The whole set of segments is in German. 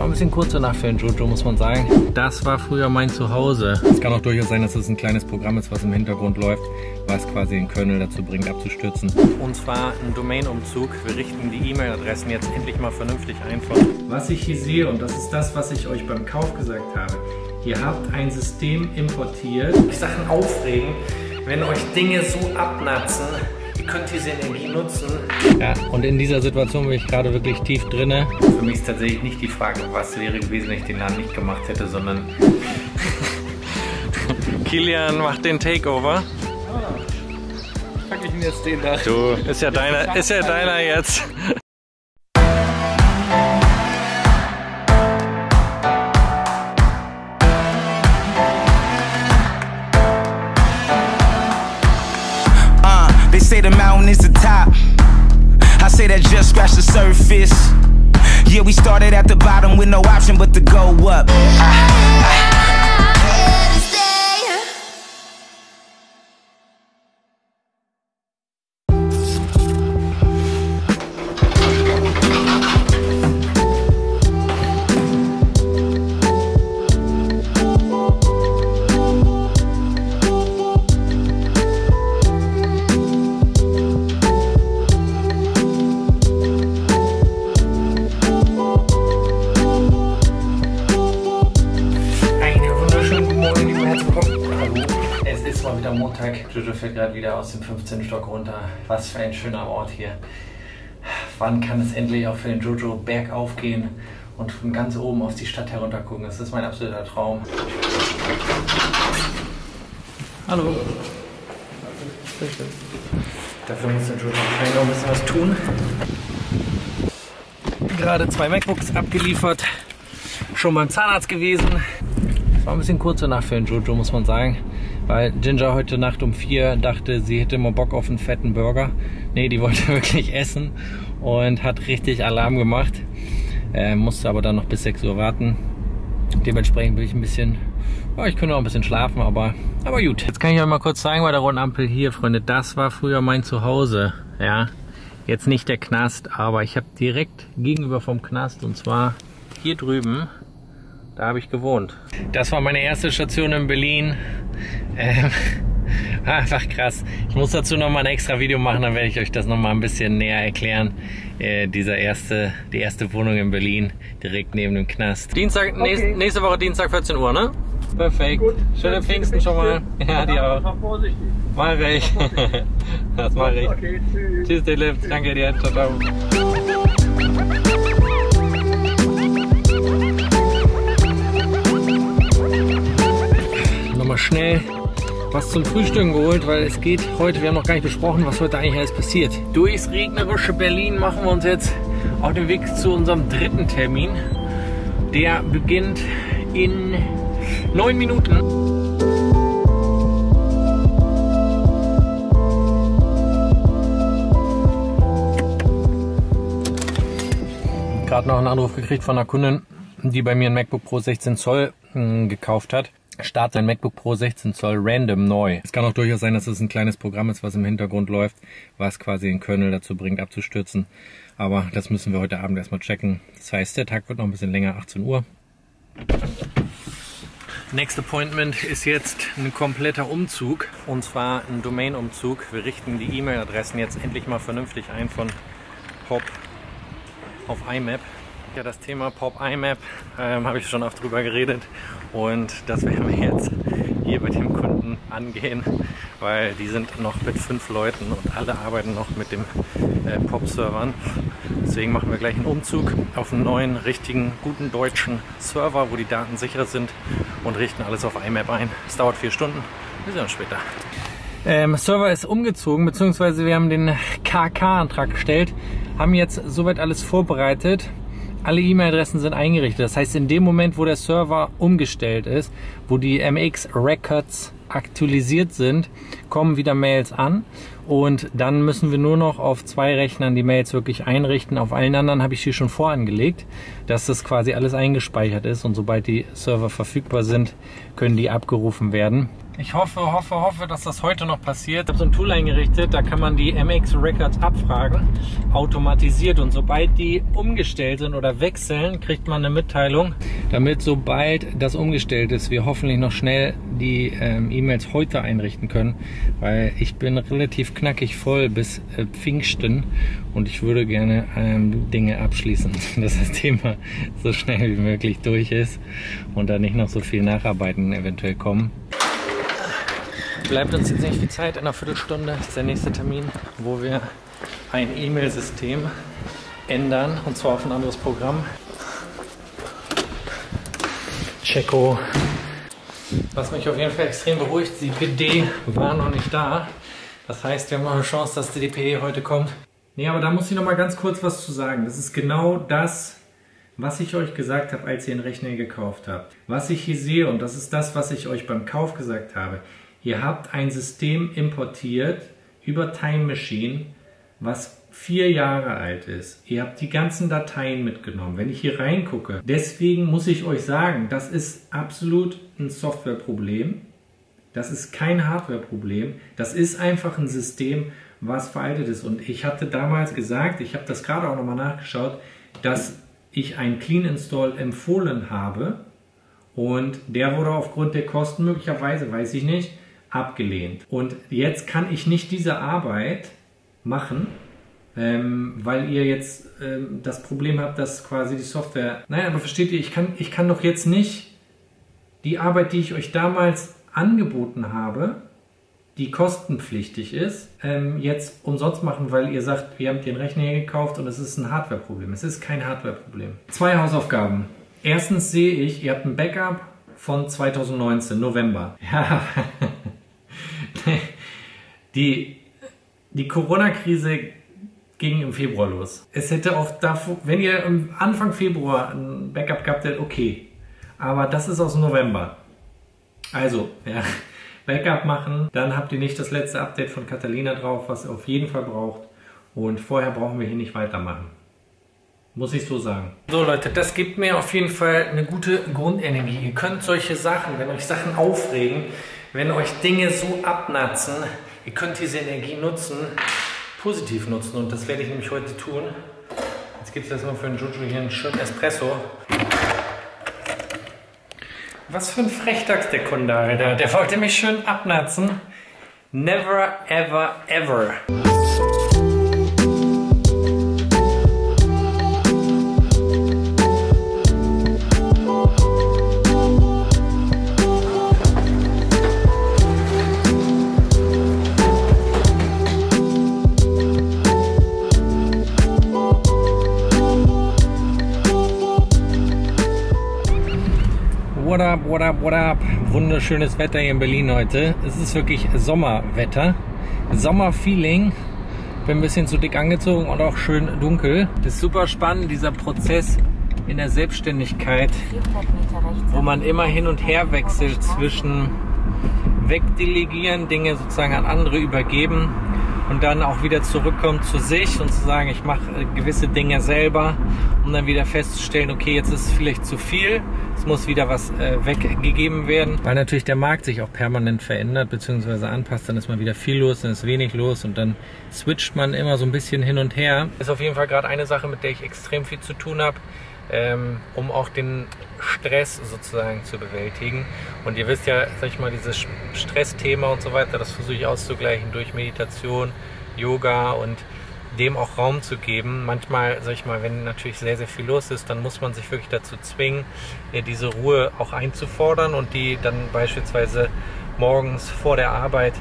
War ein bisschen kurze Nacht für den Jojo, muss man sagen. Das war früher mein Zuhause. Es kann auch durchaus sein, dass es ein kleines Programm ist, was im Hintergrund läuft, was quasi den Kernel dazu bringt, abzustürzen. Und zwar ein Domain-Umzug. Wir richten die E-Mail-Adressen jetzt endlich mal vernünftig ein. Was ich hier sehe, und das ist das, was ich euch beim Kauf gesagt habe, ihr habt ein System importiert. Sachen aufregen, wenn euch Dinge so abnatzen. Ihr könnt diese Energie nutzen. Ja, und in dieser Situation bin ich gerade wirklich tief drinne. Für mich ist tatsächlich nicht die Frage, was wäre gewesen, wenn ich den Laden nicht gemacht hätte, sondern Kilian macht den Takeover. Pack ich mir jetzt den da. Du, ist ja deiner jetzt. Say the mountain is the top. I say that just scratch the surface. Yeah, we started at the bottom with no option but to go up. Jojo fährt gerade wieder aus dem 15. Stock runter. Was für ein schöner Ort hier. Wann kann es endlich auch für den Jojo bergauf gehen und von ganz oben auf die Stadt herunter gucken? Das ist mein absoluter Traum. Hallo. Dafür muss der Jojo wahrscheinlich noch ein bisschen was tun. Gerade 2 MacBooks abgeliefert. Schon beim Zahnarzt gewesen. Es war ein bisschen kurze Nacht für den Jojo, muss man sagen. Weil Ginger heute Nacht um 4 dachte, sie hätte mal Bock auf einen fetten Burger. Nee, die wollte wirklich essen und hat richtig Alarm gemacht. Musste aber dann noch bis 6 Uhr warten. Dementsprechend bin ich ein bisschen, ja, ich könnte auch ein bisschen schlafen, aber gut. Jetzt kann ich euch mal kurz zeigen bei der roten Ampel hier, Freunde. Das war früher mein Zuhause, ja. Jetzt nicht der Knast, aber ich habe direkt gegenüber vom Knast, und zwar hier drüben, da habe ich gewohnt. Das war meine erste Station in Berlin. Einfach krass. Ich muss dazu nochmal ein extra Video machen, dann werde ich euch das nochmal ein bisschen näher erklären. Die erste Wohnung in Berlin, direkt neben dem Knast. Dienstag, okay. nächste Woche Dienstag 14 Uhr, ne? Perfekt. Gut. Schöne Pfingsten schon mal. Ja, dir auch. Mach ich. Das mache ich. Okay, tschüss. Tschüss, Delip. Danke dir. Ciao, ciao. Schnell was zum Frühstücken geholt, weil es geht heute, wir haben noch gar nicht besprochen, was heute eigentlich alles passiert. Durchs regnerische Berlin machen wir uns jetzt auf den Weg zu unserem 3. Termin. Der beginnt in 9 Minuten. Gerade noch einen Anruf gekriegt von einer Kundin, die bei mir ein MacBook Pro 16 Zoll gekauft hat. Start sein MacBook Pro 16 Zoll random neu. Es kann auch durchaus sein, dass es ein kleines Programm ist, was im Hintergrund läuft, was quasi den Kernel dazu bringt, abzustürzen. Aber das müssen wir heute Abend erstmal checken. Das heißt, der Tag wird noch ein bisschen länger, 18 Uhr. Next Appointment ist jetzt ein kompletter Umzug. Und zwar ein Domain-Umzug. Wir richten die E-Mail-Adressen jetzt endlich mal vernünftig ein von Pop auf IMAP. Ja, das Thema Pop IMAP habe ich schon oft drüber geredet, und das werden wir jetzt hier mit dem Kunden angehen, weil die sind noch mit 5 Leuten und alle arbeiten noch mit dem Pop-Servern. Deswegen machen wir gleich einen Umzug auf einen neuen, richtigen, guten deutschen Server, wo die Daten sicher sind, und richten alles auf IMAP ein. Es dauert 4 Stunden, wir sehen uns später. Server ist umgezogen, beziehungsweise wir haben den KK-Antrag gestellt, haben jetzt soweit alles vorbereitet. Alle E-Mail-Adressen sind eingerichtet. Das heißt, in dem Moment, wo der Server umgestellt ist, wo die MX Records aktualisiert sind, kommen wieder Mails an, und dann müssen wir nur noch auf 2 Rechnern die Mails wirklich einrichten. Auf allen anderen habe ich hier schon vorangelegt, dass das quasi alles eingespeichert ist, und sobald die Server verfügbar sind, können die abgerufen werden. Ich hoffe, dass das heute noch passiert. Ich habe so ein Tool eingerichtet, da kann man die MX Records abfragen, automatisiert. Und sobald die umgestellt sind oder wechseln, kriegt man eine Mitteilung, damit sobald das umgestellt ist, wir hoffentlich noch schnell die E-Mails heute einrichten können. Weil ich bin relativ knackig voll bis Pfingsten und ich würde gerne Dinge abschließen, dass das Thema so schnell wie möglich durch ist und da nicht noch so viel Nacharbeiten eventuell kommen. Bleibt uns jetzt nicht viel Zeit, in einer Viertelstunde ist der nächste Termin, wo wir ein E-Mail-System ändern, und zwar auf ein anderes Programm. Checo. Was mich auf jeden Fall extrem beruhigt, die PD war noch nicht da. Das heißt, wir haben noch eine Chance, dass die PD heute kommt. Nee, aber da muss ich noch mal ganz kurz was zu sagen. Das ist genau das, was ich euch gesagt habe, als ihr den Rechner gekauft habt. Was ich hier sehe, und das ist das, was ich euch beim Kauf gesagt habe. Ihr habt ein System importiert über Time Machine, was 4 Jahre alt ist. Ihr habt die ganzen Dateien mitgenommen, wenn ich hier reingucke. Deswegen muss ich euch sagen, das ist absolut ein Softwareproblem. Das ist kein Hardwareproblem. Das ist einfach ein System, was veraltet ist. Und ich hatte damals gesagt, ich habe das gerade auch nochmal nachgeschaut, dass ich einen Clean Install empfohlen habe. Und der wurde aufgrund der Kosten möglicherweise, weiß ich nicht, abgelehnt. Und jetzt kann ich nicht diese Arbeit machen, weil ihr jetzt das Problem habt, dass quasi die Software... Naja, aber versteht ihr, ich kann doch jetzt nicht die Arbeit, die ich euch damals angeboten habe, die kostenpflichtig ist, jetzt umsonst machen, weil ihr sagt, wir haben den Rechner hier gekauft und es ist ein Hardwareproblem. Es ist kein Hardwareproblem. 2 Hausaufgaben. Erstens sehe ich, ihr habt ein Backup von 2019, November. Ja. Die Corona-Krise ging im Februar los. Es hätte auch davor, wenn ihr Anfang Februar ein Backup gehabt hättet, okay. Aber das ist aus November. Also, ja, Backup machen, dann habt ihr nicht das letzte Update von Catalina drauf, was ihr auf jeden Fall braucht. Und vorher brauchen wir hier nicht weitermachen. Muss ich so sagen. So Leute, das gibt mir auf jeden Fall eine gute Grundenergie. Ihr könnt solche Sachen, wenn euch Sachen aufregen, wenn euch Dinge so abnatzen, ihr könnt diese Energie nutzen, positiv nutzen. Und das werde ich nämlich heute tun. Jetzt gibt es erstmal für den Jojo hier einen schönen Espresso. Was für ein Frechdachs der Kunde, Alter. Der wollte mich schön abnatzen. Never, ever, ever. What up, what up, what up? Wunderschönes Wetter hier in Berlin heute. Es ist wirklich Sommerwetter. Sommerfeeling. Bin ein bisschen zu dick angezogen und auch schön dunkel. Das ist super spannend, dieser Prozess in der Selbstständigkeit, wo man immer hin und her wechselt zwischen wegdelegieren, Dinge sozusagen an andere übergeben und dann auch wieder zurückkommt zu sich und zu sagen, ich mache gewisse Dinge selber, um dann wieder festzustellen, okay, jetzt ist es vielleicht zu viel, es muss wieder was weggegeben werden. Weil natürlich der Markt sich auch permanent verändert bzw. anpasst, dann ist mal wieder viel los, dann ist wenig los und dann switcht man immer so ein bisschen hin und her. Das ist auf jeden Fall gerade eine Sache, mit der ich extrem viel zu tun habe, um auch den Stress sozusagen zu bewältigen. Und ihr wisst ja, sag ich mal, dieses Stressthema und so weiter, das versuche ich auszugleichen durch Meditation, Yoga und dem auch Raum zu geben. Manchmal, sag ich mal, wenn natürlich sehr, sehr viel los ist, dann muss man sich wirklich dazu zwingen, diese Ruhe auch einzufordern und die dann beispielsweise morgens vor der Arbeit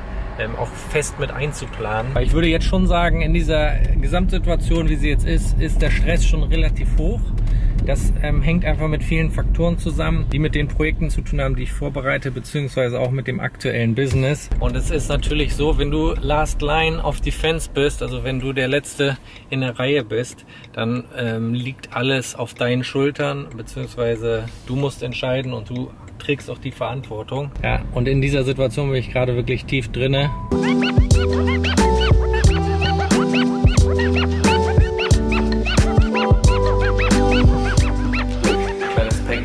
auch fest mit einzuplanen. Ich würde jetzt schon sagen, in dieser Gesamtsituation, wie sie jetzt ist, ist der Stress schon relativ hoch. Das hängt einfach mit vielen Faktoren zusammen, die mit den Projekten zu tun haben, die ich vorbereite, beziehungsweise auch mit dem aktuellen Business. Und es ist natürlich so, wenn du Last Line of Defense bist, also wenn du der Letzte in der Reihe bist, dann liegt alles auf deinen Schultern, beziehungsweise du musst entscheiden und du trägst auch die Verantwortung. Ja, und in dieser Situation bin ich gerade wirklich tief drinne.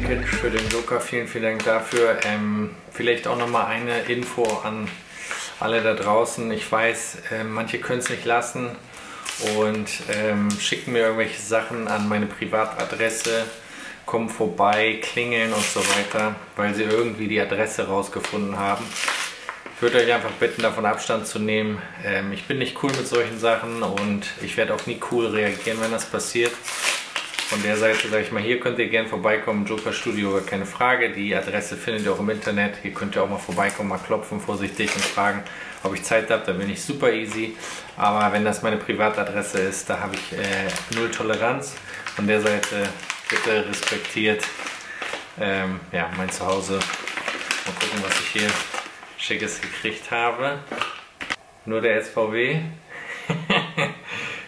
Package für den JOCR. Vielen, vielen Dank dafür. Vielleicht auch nochmal eine Info an alle da draußen. Ich weiß, manche können es nicht lassen und schicken mir irgendwelche Sachen an meine Privatadresse, kommen vorbei, klingeln und so weiter, weil sie irgendwie die Adresse rausgefunden haben. Ich würde euch einfach bitten, davon Abstand zu nehmen. Ich bin nicht cool mit solchen Sachen und ich werde auch nie cool reagieren, wenn das passiert. Von der Seite sage ich mal, hier könnt ihr gerne vorbeikommen, JOCR Studio, keine Frage. Die Adresse findet ihr auch im Internet. Hier könnt ihr auch mal vorbeikommen, mal klopfen vorsichtig und fragen, ob ich Zeit habe. Dann bin ich super easy. Aber wenn das meine Privatadresse ist, da habe ich null Toleranz. Von der Seite bitte respektiert ja, mein Zuhause. Mal gucken, was ich hier Schickes gekriegt habe. Nur der SVW.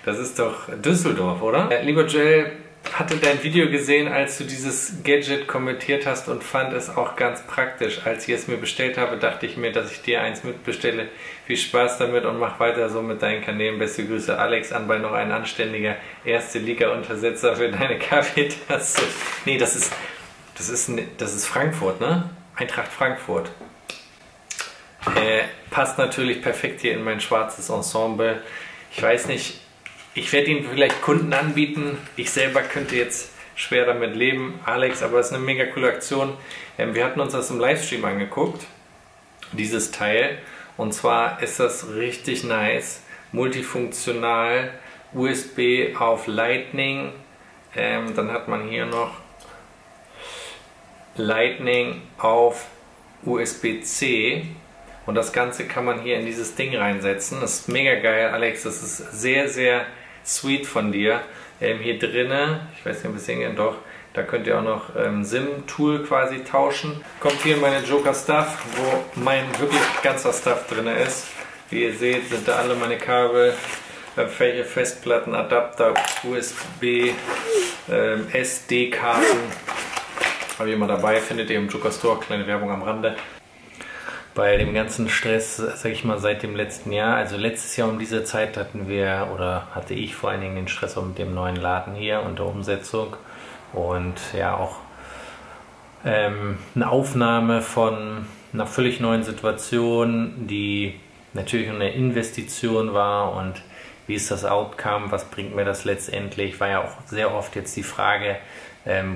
Das ist doch Düsseldorf, oder? Lieber Joel, hatte dein Video gesehen, als du dieses Gadget kommentiert hast und fand es auch ganz praktisch. Als ich es mir bestellt habe, dachte ich mir, dass ich dir eins mitbestelle. Viel Spaß damit und mach weiter so mit deinen Kanälen. Beste Grüße, Alex. Anbei noch ein anständiger erste Liga-Untersetzer für deine Kaffeetasse. Nee, das ist Frankfurt, ne? Eintracht Frankfurt. Passt natürlich perfekt hier in mein schwarzes Ensemble. Ich weiß nicht, ich werde ihn vielleicht Kunden anbieten. Ich selber könnte jetzt schwer damit leben, Alex, aber es ist eine mega coole Aktion. Wir hatten uns das im Livestream angeguckt, dieses Teil. Und zwar ist das richtig nice, multifunktional, USB auf Lightning. Dann hat man hier noch Lightning auf USB-C. Und das Ganze kann man hier in dieses Ding reinsetzen. Das ist mega geil, Alex. Das ist sehr, sehr sweet von dir. Hier drinnen, ich weiß nicht, ob wir es hingehen, doch, da könnt ihr auch noch SIM-Tool quasi tauschen. Kommt hier meine JOCR Stuff, wo mein wirklich ganzer Stuff drin ist. Wie ihr seht, sind da alle meine Kabel, Festplatten, Adapter, USB, SD-Karten. Habe ich immer dabei, findet ihr im JOCR Store. Kleine Werbung am Rande. Bei dem ganzen Stress, sag ich mal, seit dem letzten Jahr, also letztes Jahr um diese Zeit hatten wir, oder hatte ich vor allen Dingen den Stress auch mit dem neuen Laden hier und der Umsetzung und ja auch eine Aufnahme von einer völlig neuen Situation, die natürlich eine Investition war und wie ist das Outcome, was bringt mir das letztendlich, war ja auch sehr oft jetzt die Frage,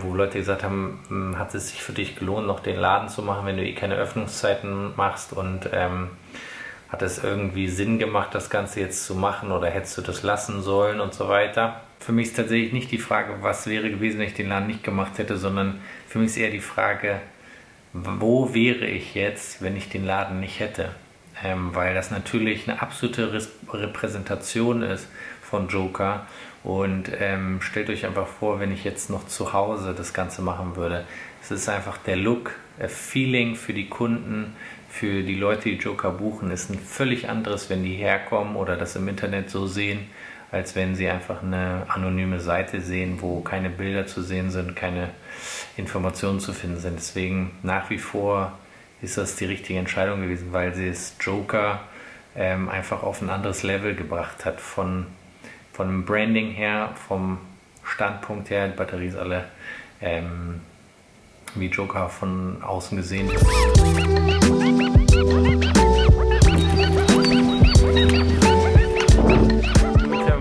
wo Leute gesagt haben, hat es sich für dich gelohnt, noch den Laden zu machen, wenn du eh keine Öffnungszeiten machst und hat es irgendwie Sinn gemacht, das Ganze jetzt zu machen oder hättest du das lassen sollen und so weiter. Für mich ist tatsächlich nicht die Frage, was wäre gewesen, wenn ich den Laden nicht gemacht hätte, sondern für mich ist eher die Frage, wo wäre ich jetzt, wenn ich den Laden nicht hätte? Weil das natürlich eine absolute Repräsentation ist von JOCR. Und stellt euch einfach vor, wenn ich jetzt noch zu Hause das Ganze machen würde. Es ist einfach der Look, Feeling für die Kunden, für die Leute, die JOCR buchen, ist ein völlig anderes, wenn die herkommen oder das im Internet so sehen, als wenn sie einfach eine anonyme Seite sehen, wo keine Bilder zu sehen sind, keine Informationen zu finden sind. Deswegen nach wie vor ist das die richtige Entscheidung gewesen, weil sie es JOCR einfach auf ein anderes Level gebracht hat von dem Branding her, vom Standpunkt her, die Batterie ist alle wie JOCR von außen gesehen. Guten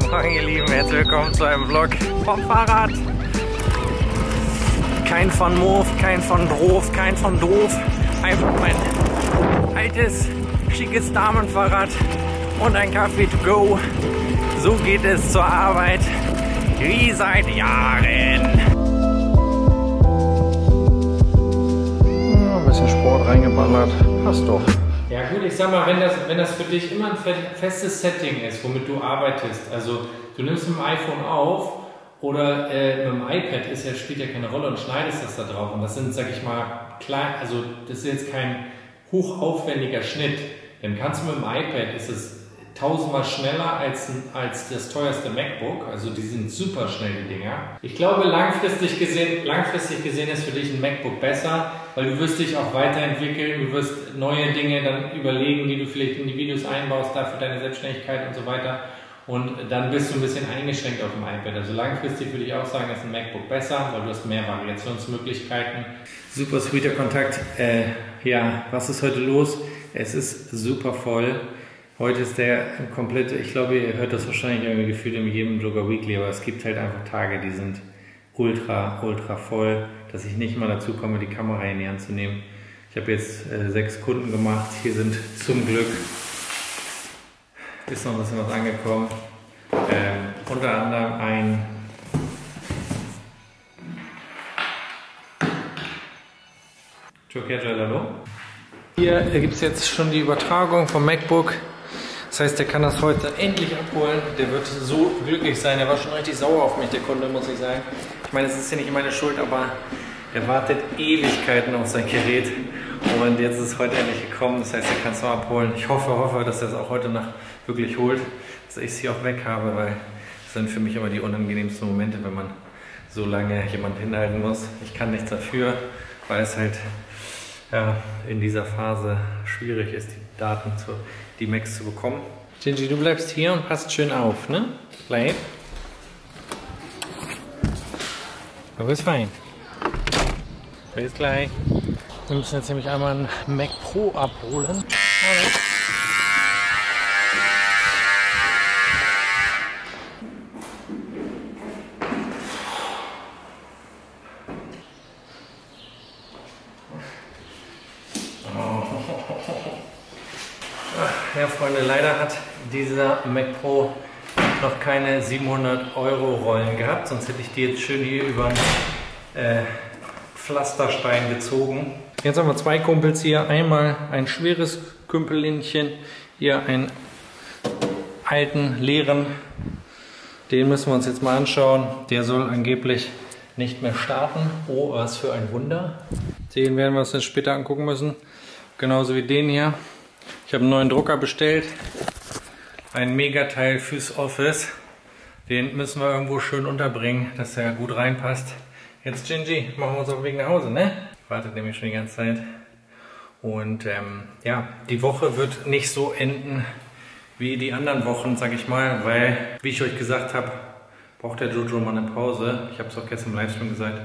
Morgen ihr Lieben, herzlich willkommen zu einem Vlog vom Fahrrad. Kein von Moof, kein von Drof, kein von Doof. Einfach mein altes, schickes Damenfahrrad und ein Kaffee to go. So geht es zur Arbeit, wie seit Jahren. Ja, ein bisschen Sport reingeballert, passt doch. Ja gut, ich sag mal, wenn das für dich immer ein festes Setting ist, womit du arbeitest, also du nimmst mit dem iPhone auf oder mit dem iPad, spielt ja keine Rolle und schneidest das da drauf. Und das sind, sag ich mal, klein, also das ist jetzt kein hochaufwendiger Schnitt. Dann kannst du mit dem iPad, ist es tausendmal schneller als das teuerste MacBook, also die sind super schnell die Dinger. Ich glaube langfristig gesehen ist für dich ein MacBook besser, weil du wirst dich auch weiterentwickeln, du wirst neue Dinge dann überlegen, die du vielleicht in die Videos einbaust, dafür deine Selbstständigkeit und so weiter. und dann bist du ein bisschen eingeschränkt auf dem iPad. Also langfristig würde ich auch sagen, ist ein MacBook besser, weil du hast mehr Variationsmöglichkeiten. Super sweeter Kontakt. Ja, was ist heute los? Es ist super voll. Heute ist der komplette, ich glaube, ihr hört das wahrscheinlich irgendwie gefühlt in jedem JOCR Weekly, aber es gibt halt einfach Tage, die sind ultra, ultra voll, dass ich nicht mal dazu komme, die Kamera in die Hand zu nehmen. Ich habe jetzt 6 Kunden gemacht, hier sind zum Glück ist noch ein bisschen was angekommen. Unter anderem ein JOCR Jalalo. Hier gibt es jetzt schon die Übertragung vom MacBook. Das heißt, der kann das heute endlich abholen. Der wird so glücklich sein. Der war schon richtig sauer auf mich, der Kunde, muss ich sagen. Ich meine, es ist ja nicht meine Schuld, aber er wartet Ewigkeiten auf sein Gerät. Und jetzt ist es heute endlich gekommen. Das heißt, er kann es noch abholen. Ich hoffe, dass er es auch heute Nacht wirklich holt, dass ich es hier auch weg habe, weil das sind für mich immer die unangenehmsten Momente, wenn man so lange jemanden hinhalten muss. Ich kann nichts dafür, weil es halt ja, in dieser Phase schwierig ist, die Daten zu die Macs zu bekommen. Gingy, du bleibst hier und passt schön auf, ne? Bleib. Du bist fein. Bis gleich. Wir müssen jetzt nämlich einmal einen Mac Pro abholen. Ja, Freunde, leider hat dieser Mac Pro noch keine 700 € Rollen gehabt, sonst hätte ich die jetzt schön hier über einen Pflasterstein gezogen. Jetzt haben wir 2 Kumpels hier, einmal ein schweres Kümpelinchen, hier einen alten, leeren, den müssen wir uns jetzt mal anschauen, der soll angeblich nicht mehr starten, oh was für ein Wunder. Den werden wir uns dann später angucken müssen, genauso wie den hier. Ich habe einen neuen Drucker bestellt, ein Megateil fürs Office. Den müssen wir irgendwo schön unterbringen, dass er gut reinpasst. Jetzt, Gingy, machen wir uns auf den Weg nach Hause, ne? Wartet nämlich schon die ganze Zeit. Und ja, die Woche wird nicht so enden wie die anderen Wochen, sag ich mal, weil, wie ich euch gesagt habe, braucht der Jojo mal eine Pause. Ich habe es auch gestern im Livestream gesagt,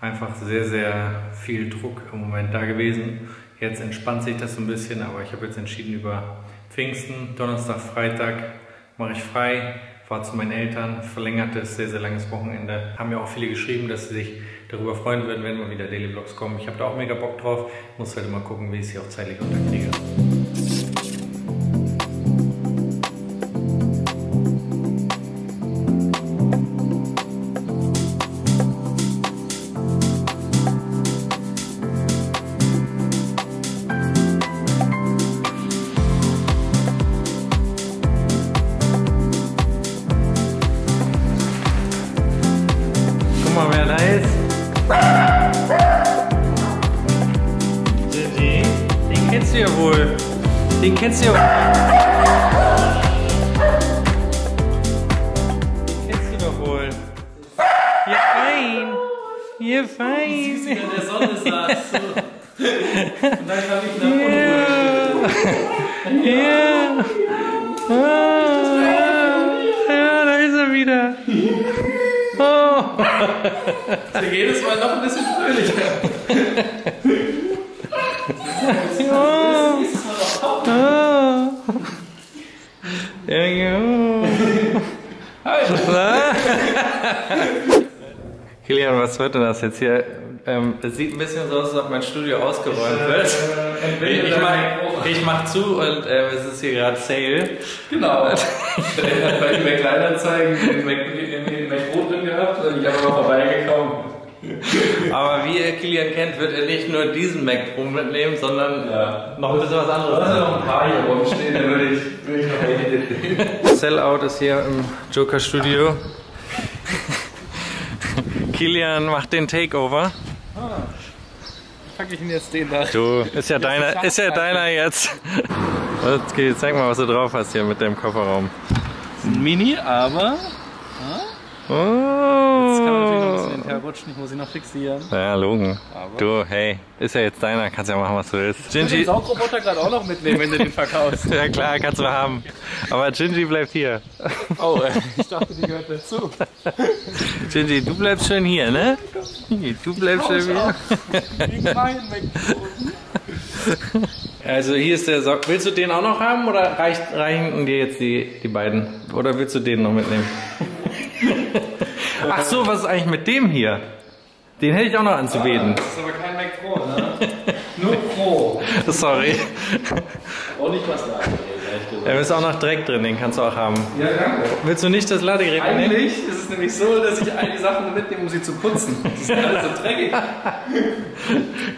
einfach sehr, sehr viel Druck im Moment da gewesen. Jetzt entspannt sich das so ein bisschen, aber ich habe jetzt entschieden, über Pfingsten, Donnerstag, Freitag mache ich frei, fahre zu meinen Eltern, verlängertes, sehr, sehr langes Wochenende. Haben ja auch viele geschrieben, dass sie sich darüber freuen würden, wenn mal wieder Daily Vlogs kommen. Ich habe da auch mega Bock drauf, muss halt immer gucken, wie ich es hier auch zeitlich unterkriege. Jedes Mal noch ein bisschen fröhlicher. Kilian, was wird denn das jetzt hier? Es sieht ein bisschen so aus, als ob mein Studio ausgeräumt wird. Ich mach zu und es ist hier gerade Sale. Genau. Ich hätte bei eBay Kleinanzeigen den Mac Pro drin gehabt und ich habe noch vorbeigekommen. Aber wie ihr Kilian kennt, wird er nicht nur diesen Mac Pro mitnehmen, sondern ja, noch ein bisschen was anderes. Da sind noch ein paar hier rumstehen, dann würde ich noch reden. Sellout ist hier im JOCR Studio. Kilian macht den Takeover. Ah, pack ich ihn jetzt den da. Du, ist ja deiner jetzt. Okay, zeig mal, was du drauf hast hier mit dem Kofferraum. Mini, aber. Ah. Oh. Jetzt kann man natürlich noch ein bisschen rutschen, ich muss ihn noch fixieren. Ja, Logen. Aber du, hey, ist ja jetzt deiner, kannst ja machen, was du willst. Gingy, den Saugroboter gerade auch noch mitnehmen, wenn du den verkaufst. Ja klar, kannst du haben. Aber Gingy bleibt hier. Oh, ich dachte, die gehört dazu. Gingy, du bleibst schön hier, ne? Du bleibst schön hier. Also hier ist der Sock. Willst du den auch noch haben oder reichen dir jetzt die beiden? Oder willst du den noch mitnehmen? Ach so, was ist eigentlich mit dem hier? Den hätte ich auch noch anzubeten. Das ist aber kein Mac Pro, ne? Nur Pro. Sorry. Auch nicht was laden, ehrlich gesagt. Da ist auch noch Dreck drin, den kannst du auch haben. Ja, danke. Willst du nicht das Ladegerät mitnehmen? Eigentlich ist es nämlich so, dass ich all die Sachen mitnehme, um sie zu putzen. Das ist alles so dreckig.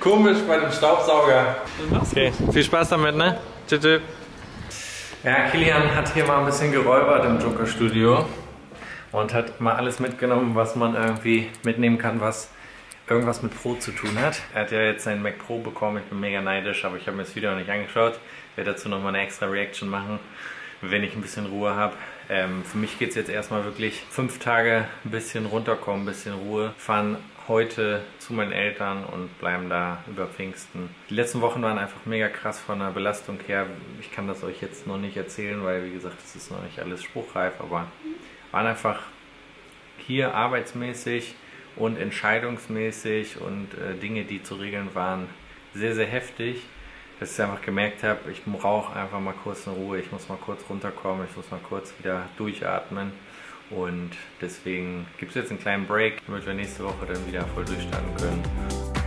Komisch bei dem Staubsauger. Okay, viel Spaß damit, ne? Tschüss. Ja, Kilian hat hier mal ein bisschen geräubert im JOCR Studio. Und hat mal alles mitgenommen, was man irgendwie mitnehmen kann, was irgendwas mit Pro zu tun hat. Er hat ja jetzt seinen Mac Pro bekommen, ich bin mega neidisch, aber ich habe mir das Video noch nicht angeschaut. Ich werde dazu nochmal eine extra Reaction machen, wenn ich ein bisschen Ruhe habe. Für mich geht es jetzt erstmal wirklich 5 Tage ein bisschen runterkommen, ein bisschen Ruhe. Fahren heute zu meinen Eltern und bleiben da über Pfingsten. Die letzten Wochen waren einfach mega krass von der Belastung her. Ich kann das euch jetzt noch nicht erzählen, weil wie gesagt, das ist noch nicht alles spruchreif, aber waren einfach hier arbeitsmäßig und entscheidungsmäßig und Dinge, die zu regeln waren, sehr, sehr heftig. Dass ich einfach gemerkt habe, ich brauche einfach mal kurz eine Ruhe, ich muss mal kurz runterkommen, ich muss mal kurz wieder durchatmen. Und deswegen gibt es jetzt einen kleinen Break, damit wir nächste Woche dann wieder voll durchstarten können.